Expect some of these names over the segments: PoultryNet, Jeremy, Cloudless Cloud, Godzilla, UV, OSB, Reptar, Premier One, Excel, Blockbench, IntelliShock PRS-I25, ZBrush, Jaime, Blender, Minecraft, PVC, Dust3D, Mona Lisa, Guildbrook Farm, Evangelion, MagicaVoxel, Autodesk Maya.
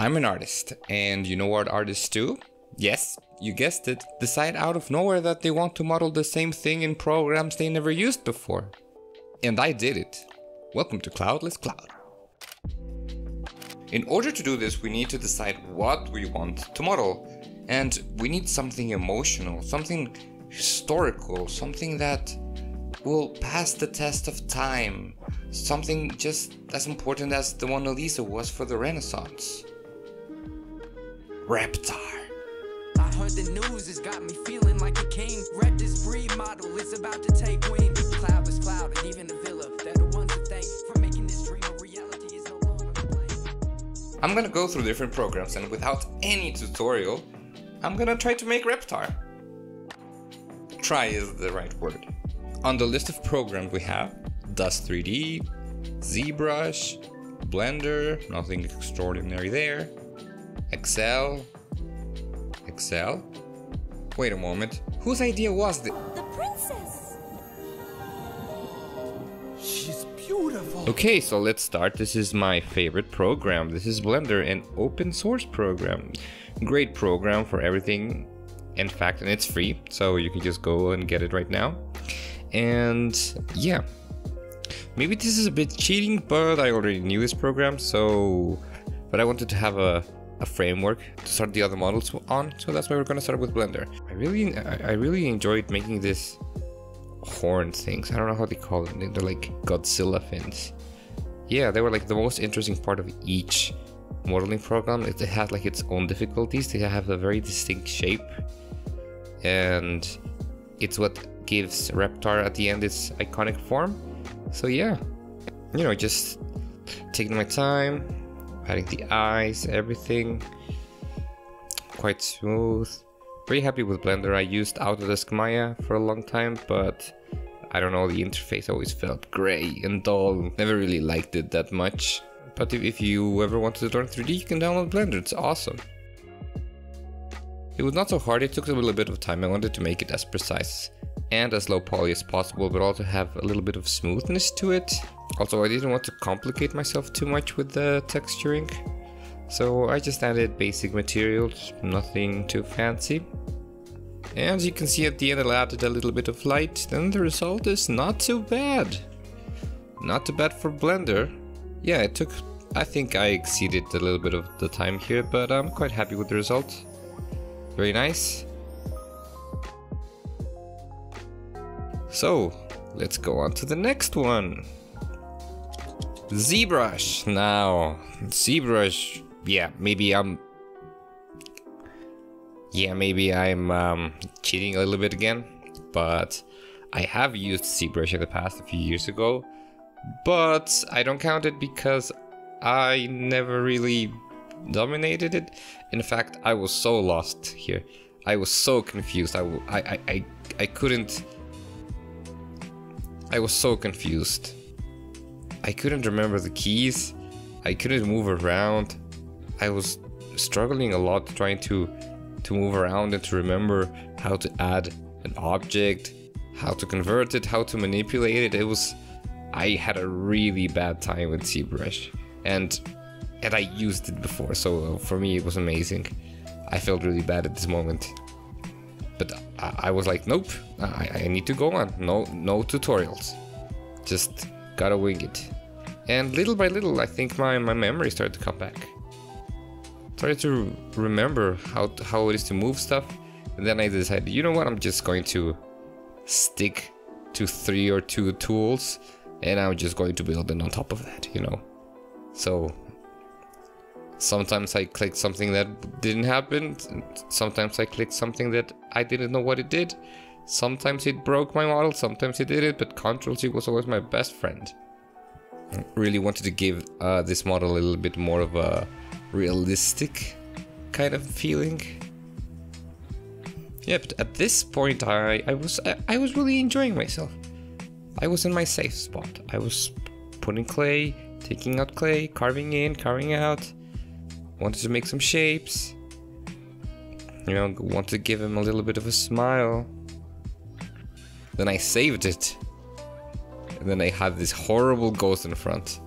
I'm an artist, and you know what artists do? Yes, you guessed it, decide out of nowhere that they want to model the same thing in programs they never used before. And I did it. Welcome to Cloudless Cloud. In order to do this, we need to decide what we want to model. And we need something emotional, something historical, something that will pass the test of time, something just as important as the Mona Lisa was for the Renaissance. Reptar. I heard the news has got me feeling like a king. Rep this breed model is about to take wing. Cloudless cloud and even the villa, they're the ones to thank for making this dream a reality is no longer playing. I'm gonna go through different programs, and without any tutorial, I'm gonna try to make Reptar. Try is the right word. On the list of programs we have Dust3D, ZBrush, Blender, nothing extraordinary there, Excel? Wait a moment, whose idea was this? The princess! She's beautiful! Okay, so let's start. This is my favorite program. This is Blender, an open source program. Great program for everything, in fact, and it's free, so you can just go and get it right now. And yeah, maybe this is a bit cheating, but I already knew this program, so... But I wanted to have a framework to start the other models on, so that's why we're gonna start with Blender. I really enjoyed making this horn things. I don't know how they call them. They're like Godzilla fins. Yeah, they were like the most interesting part of each modeling program. It had like its own difficulties. They have a very distinct shape, and it's what gives Reptar at the end its iconic form. So yeah, you know, just taking my time, adding the eyes, everything quite smooth. Pretty happy with Blender. I used Autodesk Maya for a long time, but I don't know, the interface always felt gray and dull. Never really liked it that much. But if you ever wanted to learn 3D, you can download Blender. It's awesome. It was not so hard. It took a little bit of time. I wanted to make it as precise and as low poly as possible, but also have a little bit of smoothness to it. Also, I didn't want to complicate myself too much with the texturing, so I just added basic materials, nothing too fancy. And as you can see at the end, I added a little bit of light, and the result is not too bad. Not too bad for Blender. Yeah, it took, I think I exceeded a little bit of the time here, but I'm quite happy with the result. Very nice. So, let's go on to the next one. ZBrush. Now, ZBrush, yeah, maybe I'm cheating a little bit again, but I have used ZBrush in the past a few years ago, but I don't count it because I never really dominated it. In fact, I was so lost here. I was so confused. I was so confused. I couldn't remember the keys. I couldn't move around. I was struggling a lot trying to move around and to remember how to add an object, how to convert it, how to manipulate it. It was... I had a really bad time with ZBrush, and I used it before, so for me it was amazing. I felt really bad at this moment. But I was like, nope, I need to go on. No tutorials. Just gotta wing it. And little by little, I think my memory started to come back. Started to remember how it is to move stuff. And then I decided, you know what, I'm just going to stick to 3 or 2 tools. And I'm just going to build it on top of that, you know. So... sometimes I clicked something that didn't happen, sometimes I clicked something that I didn't know what it did, sometimes it broke my model, sometimes it did it, but Ctrl-C was always my best friend. I really wanted to give this model a little bit more of a realistic kind of feeling. Yeah, but at this point I was really enjoying myself. I was in my safe spot. I was putting clay, taking out clay, carving in, carving out. Wanted to make some shapes, you know, want to give him a little bit of a smile. Then I saved it, and then I had this horrible ghost in front.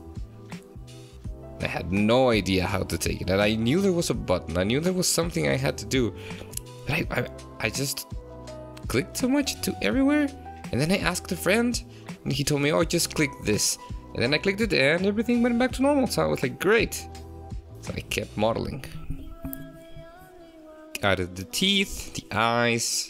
I had no idea how to take it, and I knew there was a button, I knew there was something I had to do, but I just clicked so much to everywhere, and then I asked a friend, and he told me, oh, just click this, and then I clicked it, and everything went back to normal, so I was like, great, so I kept modeling. Out of the teeth, the eyes.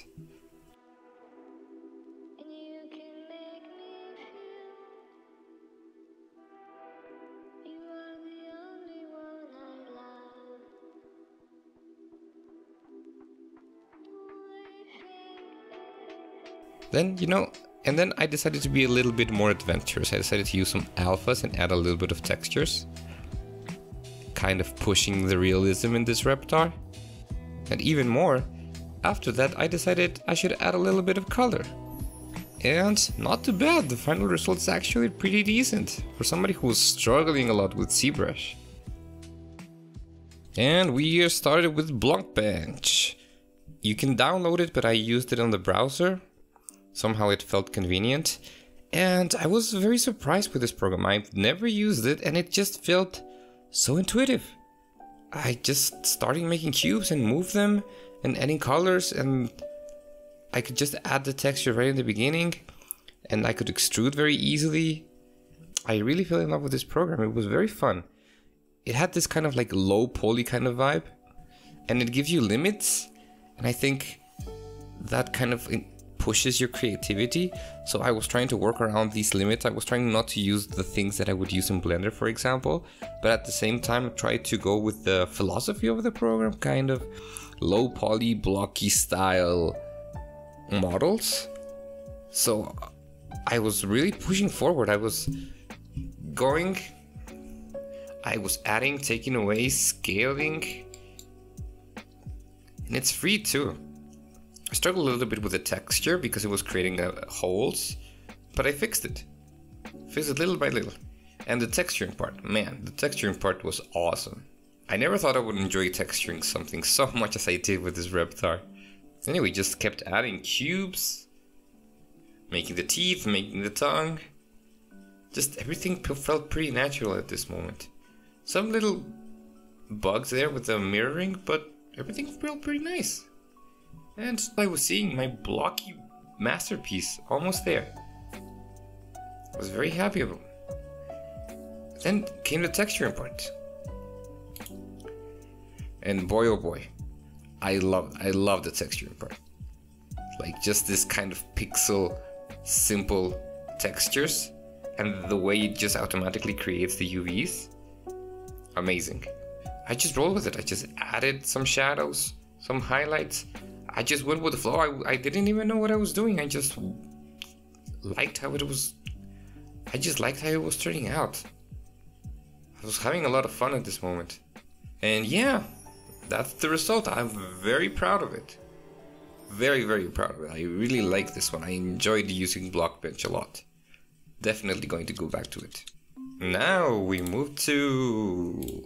Then, you know, and then I decided to be a little bit more adventurous. I decided to use some alphas and add a little bit of textures. Kind of pushing the realism in this Reptar. And even more, after that I decided I should add a little bit of color. And not too bad, the final result is actually pretty decent for somebody who's struggling a lot with ZBrush. And we started with Blockbench. You can download it, but I used it on the browser. Somehow it felt convenient, and I was very surprised with this program. I've never used it, and it just felt so intuitive. I just started making cubes and moved them and adding colors, and I could just add the texture right in the beginning, and I could extrude very easily. I really fell in love with this program. It was very fun. It had this kind of like low poly kind of vibe, and it gives you limits, and I think that kind of pushes your creativity. So I was trying to work around these limits. I was trying not to use the things that I would use in Blender, for example, but at the same time try to go with the philosophy of the program, kind of low poly blocky style models. So I was really pushing forward. I was going, I was adding, taking away, scaling, and it's free too. I struggled a little bit with the texture because it was creating holes, but I fixed it. Fixed it little by little. And the texturing part, man, the texturing part was awesome. I never thought I would enjoy texturing something so much as I did with this Reptar. Anyway, just kept adding cubes, making the teeth, making the tongue. Just everything felt pretty natural at this moment. Some little bugs there with the mirroring, but everything felt pretty nice. And I was seeing my blocky masterpiece almost there. I was very happy about it. Then came the texturing part. And boy oh boy, I love the texturing part. Like just this kind of pixel, simple textures, and the way it just automatically creates the UVs. Amazing. I just rolled with it. I just added some shadows, some highlights. I just went with the flow. I didn't even know what I was doing. I just liked how it was. I just liked how it was turning out. I was having a lot of fun at this moment. And yeah, that's the result. I'm very proud of it. Very, very proud of it. I really like this one. I enjoyed using Blockbench a lot. Definitely going to go back to it. Now we move to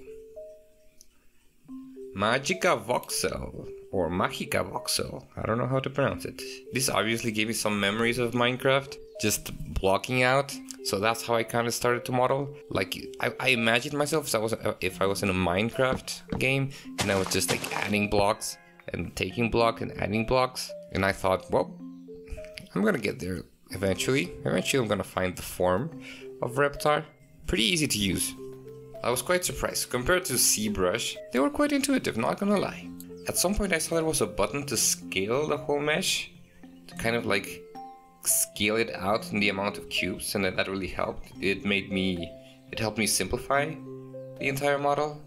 MagicaVoxel. Or MagicaVoxel, I don't know how to pronounce it. This obviously gave me some memories of Minecraft, just blocking out. So that's how I kind of started to model. Like I imagined myself if I was in a Minecraft game, and I was just like adding blocks and taking blocks and adding blocks. And I thought, well, I'm gonna get there eventually. Eventually I'm gonna find the form of Reptar. Pretty easy to use. I was quite surprised. Compared to ZBrush, they were quite intuitive, not gonna lie. At some point I saw there was a button to scale the whole mesh, to kind of like scale it out in the amount of cubes, and that really helped. It helped me simplify the entire model,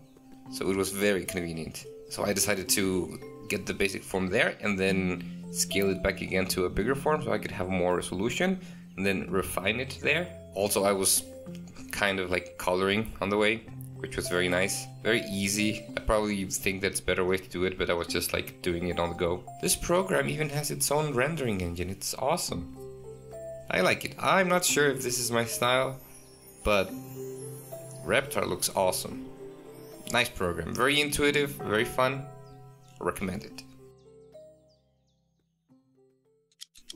so it was very convenient. So I decided to get the basic form there and then scale it back again to a bigger form so I could have more resolution, and then refine it there. Also I was kind of like coloring on the way, which was very nice, very easy. I probably think that's a better way to do it, but I was just like doing it on the go. This program even has its own rendering engine. It's awesome. I like it. I'm not sure if this is my style, but Reptar looks awesome. Nice program, very intuitive, very fun. Recommend it.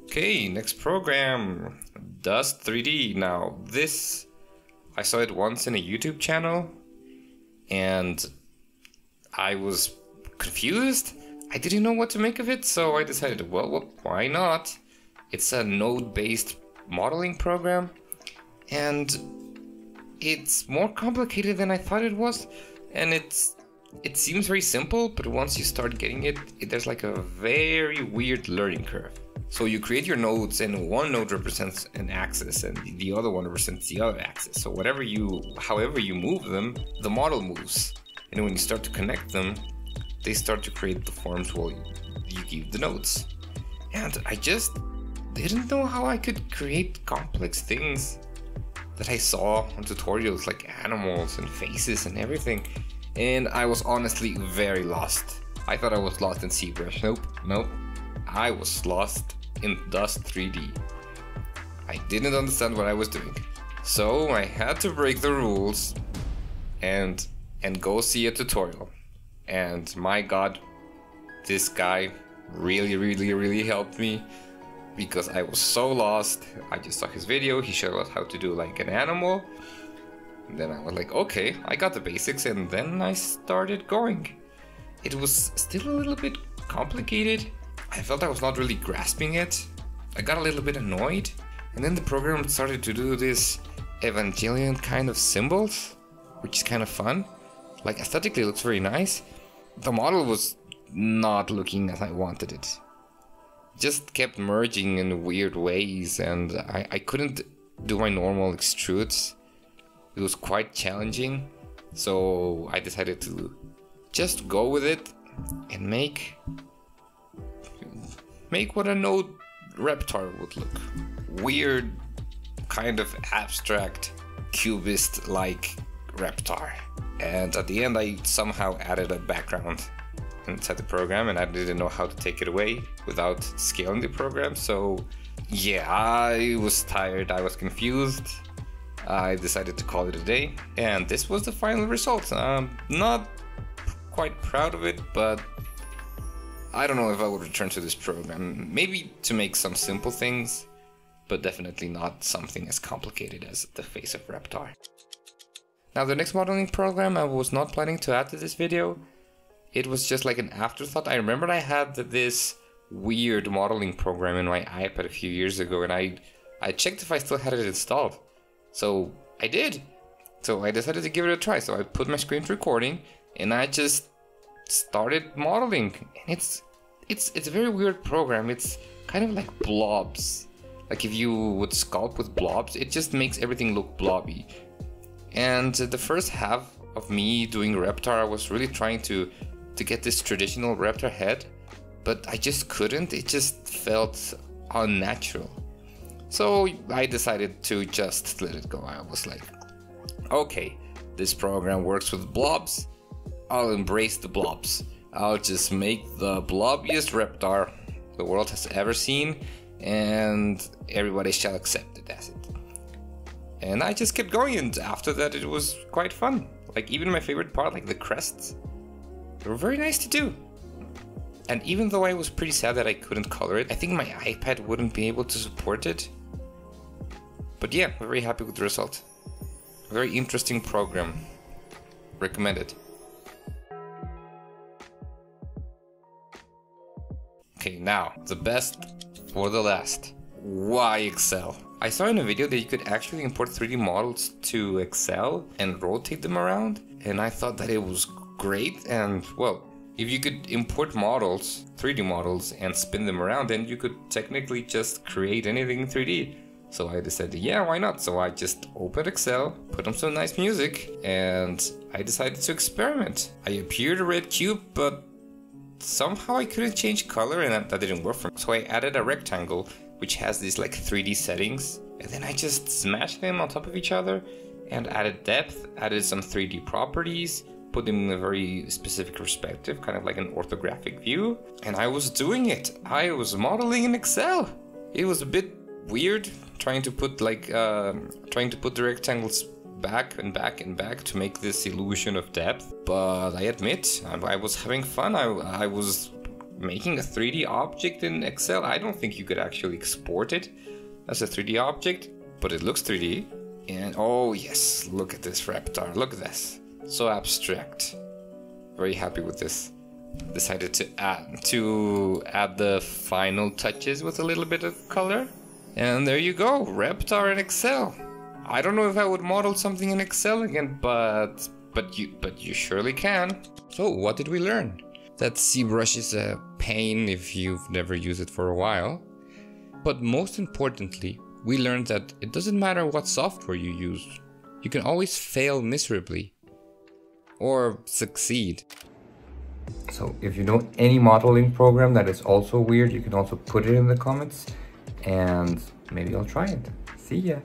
Okay, next program, Dust3D. Now this, I saw it once in a YouTube channel, and I was confused. I didn't know what to make of it, so I decided, well, why not? It's a node-based modeling program, and it's more complicated than I thought it was, and it seems very simple, but once you start getting it, there's like a very weird learning curve. So you create your nodes, and one node represents an axis and the other one represents the other axis. So however you move them, the model moves. And when you start to connect them, they start to create the forms while you give the nodes. And I just didn't know how I could create complex things that I saw on tutorials, like animals and faces and everything. And I was honestly very lost. I thought I was lost in ZBrush. Nope. I was lost in Dust3D. I didn't understand what I was doing. So I had to break the rules and go see a tutorial. And my god, this guy really helped me, because I was so lost. I just saw his video, he showed us how to do like an animal. And then I was like, okay, I got the basics, and then I started going. It was still a little bit complicated. I felt I was not really grasping it. I got a little bit annoyed. And then the program started to do this Evangelion kind of symbols, which is kind of fun. Like, aesthetically it looks very nice. The model was not looking as I wanted it. Just kept merging in weird ways, and I couldn't do my normal extrudes. It was quite challenging, so I decided to just go with it and make what a node Reptar would look. Weird, kind of abstract, cubist-like Reptar. And at the end I somehow added a background inside the program, and I didn't know how to take it away without scaling the program. So yeah, I was tired, I was confused. I decided to call it a day, and this was the final result. I'm not quite proud of it, but I don't know if I would return to this program. Maybe to make some simple things, but definitely not something as complicated as the face of Reptar. Now, the next modeling program I was not planning to add to this video. It was just like an afterthought. I remembered I had this weird modeling program in my iPad a few years ago, and I checked if I still had it installed. So I did. So I decided to give it a try. So I put my screen to recording, and I just started modeling. And it's a very weird program. It's kind of like blobs. Like if you would sculpt with blobs, it just makes everything look blobby. And the first half of me doing Reptar, I was really trying to get this traditional Reptar head, but I just couldn't. It just felt unnatural. So I decided to just let it go. I was like, okay, this program works with blobs. I'll embrace the blobs. I'll just make the blobbiest Reptar the world has ever seen, and everybody shall accept it as it. And I just kept going, and after that it was quite fun. Like, even my favorite part, like the crests, they were very nice to do. And even though I was pretty sad that I couldn't color it, I think my iPad wouldn't be able to support it. But yeah, I'm very happy with the result. A very interesting program. Recommend it. Okay, now, the best for the last. Why Excel? I saw in a video that you could actually import 3D models to Excel and rotate them around, and I thought that it was great. And well, if you could import models, 3D models, and spin them around, then you could technically just create anything in 3D. So I decided, yeah, why not? So I just opened Excel, put on some nice music, and I decided to experiment. I appeared a red cube, but somehow I couldn't change color, and that didn't work for me. So I added a rectangle, which has these like 3D settings, and then I just smashed them on top of each other, and added depth, added some 3D properties, put them in a very specific perspective, kind of like an orthographic view. And I was doing it. I was modeling in Excel. It was a bit weird trying to put like the rectangles back and back and back to make this illusion of depth. But I admit, I was having fun. I was making a 3D object in Excel. I don't think you could actually export it as a 3D object, but it looks 3D. And oh yes, look at this Reptar. Look at this. so abstract. Very happy with this. Decided to add the final touches with a little bit of color. And there you go, Reptar in Excel. I don't know if I would model something in Excel again, but you surely can. So what did we learn? That ZBrush is a pain if you've never used it for a while. But most importantly, we learned that it doesn't matter what software you use. You can always fail miserably or succeed. So if you know any modeling program that is also weird, you can also put it in the comments and maybe I'll try it. See ya.